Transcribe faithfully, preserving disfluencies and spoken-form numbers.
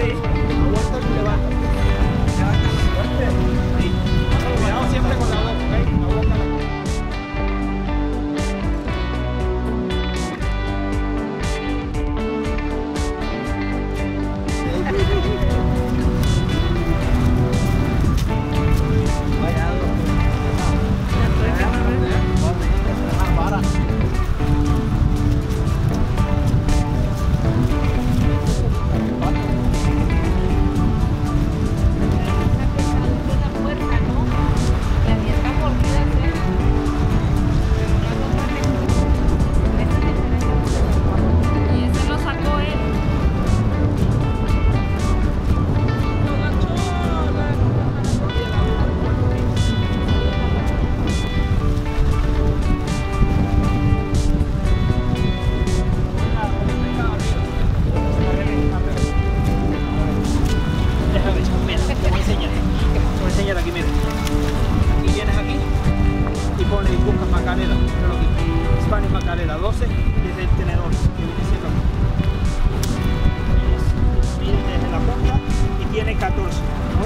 Aguantas y levantas. Levantas fuerte. Ahí. Cuidado siempre con la boca, ¿ok? No boca la boca. catorce.